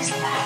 next time.